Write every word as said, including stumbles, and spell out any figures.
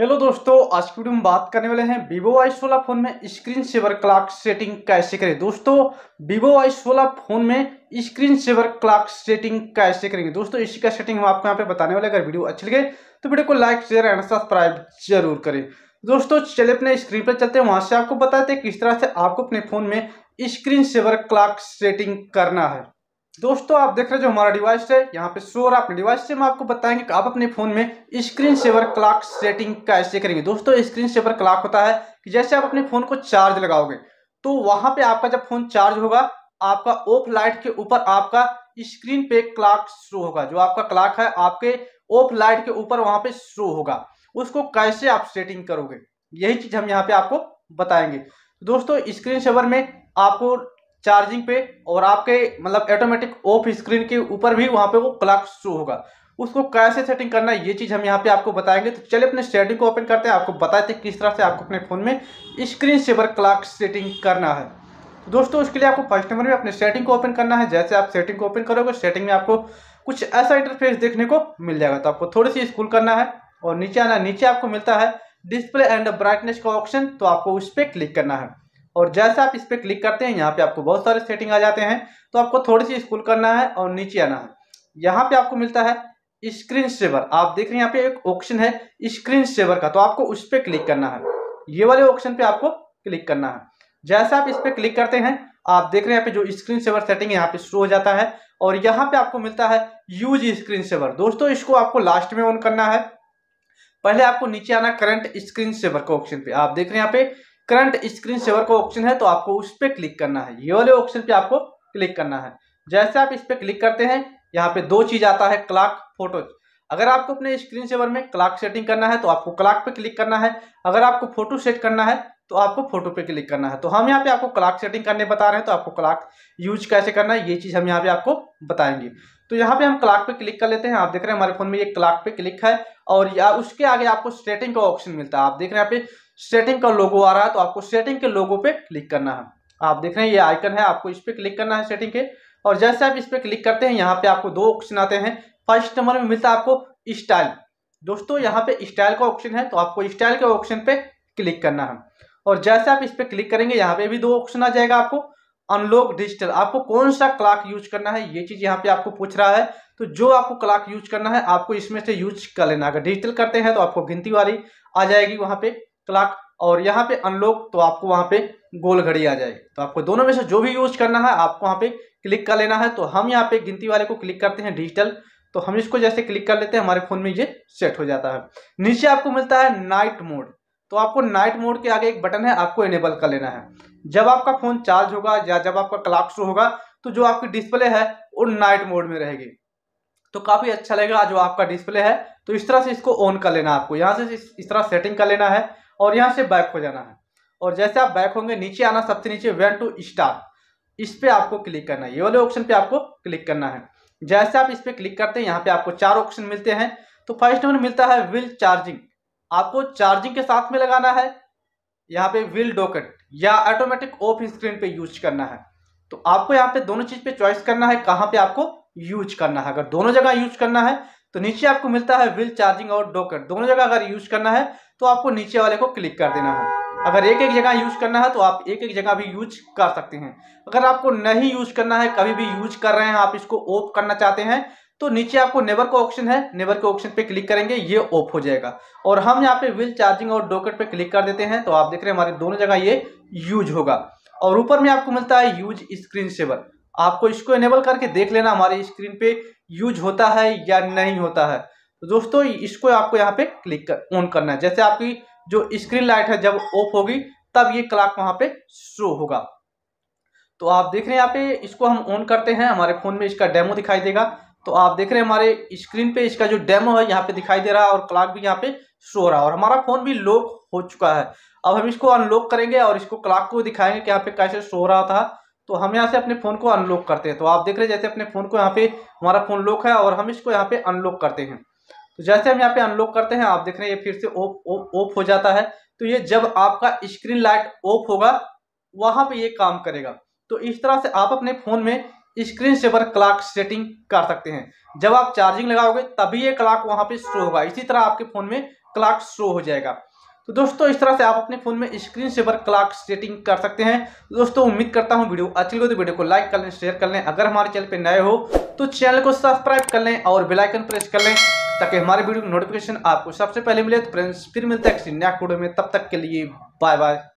Hello दोस्तों, आज की वीडियो में बात करने वाले हैं वीवो वाई सोलह फोन में स्क्रीन सेवर क्लॉक सेटिंग कैसे करें। दोस्तों वीवो वाई सोलह फोन में स्क्रीन सेवर क्लॉक सेटिंग कैसे करेंगे दोस्तों, इसी का सेटिंग हम आपको यहां पे बताने वाले हैं। अगर वीडियो अच्छी लगे तो वीडियो को लाइक शेयर एंड सब्सक्राइब जरूर करें। दोस्तों चलिए अपने स्क्रीन पर चलते हैं, वहां से आपको बताते हैं किस तरह से आपको अपने फोन में स्क्रीन सेवर क्लॉक सेटिंग करना है। दोस्तों आप देख रहे जो हमारा डिवाइस है यहाँ पे शो हो रहा है, अपने डिवाइस से हम आपको बताएंगे कि आप अपने फ़ोन में स्क्रीन सेवर क्लॉक सेटिंग कैसे करेंगे। दोस्तों स्क्रीन सेवर क्लॉक होता है कि जैसे आप अपने फ़ोन को चार्ज लगाओगे तो वहाँ पे आपका जब फ़ोन चार्ज होगा आपका ऑफ लाइट के ऊपर आपका स्क्रीन पे क्लॉक शो होगा, जो आपका क्लॉक है आपके ऑफ लाइट के ऊपर वहाँ पे शो होगा। उसको कैसे आप सेटिंग करोगे यही चीज़ हम यहाँ पे आपको बताएंगे। दोस्तों स्क्रीन सेवर में आपको चार्जिंग पे और आपके मतलब ऑटोमेटिक ऑफ स्क्रीन के ऊपर भी वहाँ पे वो क्लॉक शो होगा, उसको कैसे सेटिंग करना है ये चीज़ हम यहाँ पे आपको बताएंगे। तो चलिए अपने सेटिंग को ओपन करते हैं, आपको बताते हैं किस तरह से आपको अपने फ़ोन में स्क्रीन सेवर क्लॉक सेटिंग करना है। दोस्तों उसके लिए आपको फर्स्ट नंबर में अपने सेटिंग को ओपन करना है। जैसे आप सेटिंग को ओपन करोगे सेटिंग में आपको कुछ ऐसा इंटरफेस देखने को मिल जाएगा, तो आपको थोड़ी सी स्क्रॉल करना है और नीचे आना। नीचे आपको मिलता है डिस्प्ले एंड ब्राइटनेस का ऑप्शन, तो आपको उस पर क्लिक करना है। और जैसे आप इस पर क्लिक करते हैं यहाँ पे आपको बहुत सारे सेटिंग आ जाते हैं, तो आपको थोड़ी सी स्क्रॉल करना है और नीचे आना है। यहाँ पे आपको मिलता है स्क्रीन सेवर, आप देख रहे हैं यहाँ पे एक ऑप्शन है स्क्रीन सेवर का, तो आपको उस पर क्लिक करना है। ये वाले ऑप्शन पे आपको क्लिक करना है। जैसे आप इस पर क्लिक करते हैं आप देख रहे हैं यहाँ पे जो स्क्रीन सेवर सेटिंग यहाँ पे शो हो जाता है और यहाँ पे आपको मिलता है यूज स्क्रीन सेवर। दोस्तों इसको आपको लास्ट में ऑन करना है, पहले आपको नीचे आना करंट स्क्रीन सेवर का ऑप्शन पे, आप देख रहे हैं यहाँ पे करंट स्क्रीन सेवर का ऑप्शन है, तो आपको उस पर क्लिक करना है। ये वाले ऑप्शन पे आपको क्लिक करना है। जैसे आप इस पर क्लिक करते हैं यहाँ पे दो चीज़ आता है क्लॉक फोटोज। अगर आपको अपने स्क्रीन सेवर में क्लॉक सेटिंग करना है तो आपको क्लॉक पे क्लिक करना है, अगर आपको फोटो सेट करना है तो आपको फोटो पे क्लिक करना है। तो हम यहाँ पे आपको क्लॉक सेटिंग करने बता रहे हैं, तो आपको क्लॉक यूज कैसे करना है ये चीज़ हम यहाँ पे आपको बताएंगे। तो यहाँ पे हम क्लॉक पे क्लिक कर लेते हैं, आप देख रहे हैं हमारे फोन में ये क्लॉक पे क्लिक है और या उसके आगे आपको सेटिंग का ऑप्शन मिलता है। आप देख रहे हैं यहाँ पे सेटिंग का लोगो आ रहा है, तो आपको सेटिंग के लोगो पे क्लिक करना है। आप देख रहे हैं ये आइकन है, आपको इस पर क्लिक करना है सेटिंग के। और जैसे आप इस पर क्लिक करते हैं यहाँ पे आपको दो ऑप्शन आते हैं। फर्स्ट नंबर में मिलता है आपको स्टाइल। दोस्तों यहाँ पे स्टाइल का ऑप्शन है, तो आपको स्टाइल के ऑप्शन पे क्लिक करना है। और जैसे आप इस पर क्लिक करेंगे यहाँ पे भी दो ऑप्शन आ जाएगा आपको अनलॉक डिजिटल, आपको कौन सा क्लॉक यूज करना है ये चीज़ यहाँ पे आपको पूछ रहा है। तो जो आपको क्लॉक यूज करना है आपको इसमें से यूज कर लेना। अगर डिजिटल करते हैं तो आपको गिनती वाली आ जाएगी वहाँ पे क्लॉक, और यहाँ पे अनलॉक तो आपको वहाँ पे गोल घड़ी आ जाएगी। तो आपको दोनों में से जो भी यूज करना है आपको वहाँ पे क्लिक कर लेना है। तो हम यहाँ पे गिनती वाले को क्लिक करते हैं डिजिटल, तो हम इसको जैसे क्लिक कर लेते हैं हमारे फोन में ये सेट हो जाता है। नीचे आपको मिलता है नाइट मोड, तो आपको नाइट मोड के आगे एक बटन है आपको इनेबल कर लेना है। जब आपका फोन चार्ज होगा या जब आपका क्लॉक शो होगा तो जो आपकी डिस्प्ले है वो नाइट मोड में रहेगी, तो काफ़ी अच्छा लगेगा जो आपका डिस्प्ले है। तो इस तरह से इसको ऑन कर लेना, आपको यहाँ से इस तरह सेटिंग कर लेना है और यहाँ से बैक हो जाना है। और जैसे आप बैक होंगे नीचे आना, सबसे नीचे वेन टू स्टार्ट, इस पर आपको क्लिक करना है। ये वाले ऑप्शन पे आपको क्लिक करना है। जैसे आप इस पर क्लिक करते हैं यहाँ पे आपको चार ऑप्शन मिलते हैं। तो फर्स्ट नंबर मिलता है विल चार्जिंग, आपको चार्जिंग के साथ में लगाना है। यहाँ पे विल डॉकेट या ऑटोमेटिक ऑफ स्क्रीन पे यूज करना है, तो आपको यहाँ पे दोनों चीज़ पे चॉइस करना है कहाँ पे आपको यूज करना है। अगर दोनों जगह यूज करना है तो नीचे आपको मिलता है विल चार्जिंग और डॉकेट, दोनों जगह अगर यूज करना है तो आपको नीचे वाले को क्लिक कर देना है। अगर एक एक जगह यूज करना है तो आप एक एक जगह भी यूज कर सकते हैं। अगर आपको नहीं यूज करना है, कभी भी यूज कर रहे हैं आप इसको ऑफ करना चाहते हैं, तो नीचे आपको नेवर का ऑप्शन है, नेवर के ऑप्शन पे क्लिक करेंगे ये ऑफ हो जाएगा। और हम यहाँ पे विल चार्जिंग और डॉकेट पे क्लिक कर देते हैं, तो आप देख रहे हैं हमारे दोनों जगह ये यूज होगा। और ऊपर में आपको मिलता है यूज स्क्रीन सेवर, आपको इसको इनेबल करके देख लेना हमारे स्क्रीन पे यूज होता है या नहीं होता है। तो दोस्तों इसको आपको यहाँ पे क्लिक कर ऑन करना है। जैसे आपकी जो स्क्रीन लाइट है जब ऑफ होगी तब ये क्लॉक वहाँ पे शो होगा। तो आप देख रहे हैं यहाँ पे इसको हम ऑन करते हैं, हमारे फोन में इसका डेमो दिखाई देगा। तो आप देख रहे हैं हमारे स्क्रीन पे इसका जो डेमो है यहाँ पे दिखाई दे रहा है और क्लॉक भी यहाँ पे शो हो रहा है और हमारा फोन भी लॉक हो चुका है। अब हम इसको अनलॉक करेंगे और इसको क्लॉक को दिखाएंगे कि यहाँ पे कैसे शो हो रहा था। तो हम यहाँ से अपने फ़ोन को अनलॉक करते हैं, तो आप देख रहे हैं जैसे अपने फ़ोन को यहाँ पे हमारा फोन लॉक है और हम इसको यहाँ पे अनलॉक करते हैं। तो जैसे हम यहाँ पे अनलॉक करते हैं आप देख रहे हैं ये फिर से ऑफ ऑफ हो जाता है। तो ये जब आपका स्क्रीन लाइट ऑफ होगा वहाँ पे ये काम करेगा। तो इस तरह से आप अपने फ़ोन में स्क्रीन सेवर क्लॉक सेटिंग कर सकते हैं। जब आप चार्जिंग लगाओगे तभी ये क्लॉक वहाँ पे शो होगा। इसी तरह आपके फ़ोन में क्लॉक शो हो जाएगा। तो दोस्तों इस तरह से आप अपने फोन में स्क्रीन सेवर क्लॉक सेटिंग कर सकते हैं। दोस्तों उम्मीद करता हूं वीडियो अच्छी लगे तो वीडियो को लाइक कर लें, शेयर कर लें। अगर हमारे चैनल पे नए हो तो चैनल को सब्सक्राइब कर लें और बेल आइकन प्रेस कर लें ताकि हमारे वीडियो की नोटिफिकेशन आपको सबसे पहले मिले। तो फ्रेंड्स फिर मिलते हैं नेक्स्ट वीडियो में, तब तक के लिए बाय बाय।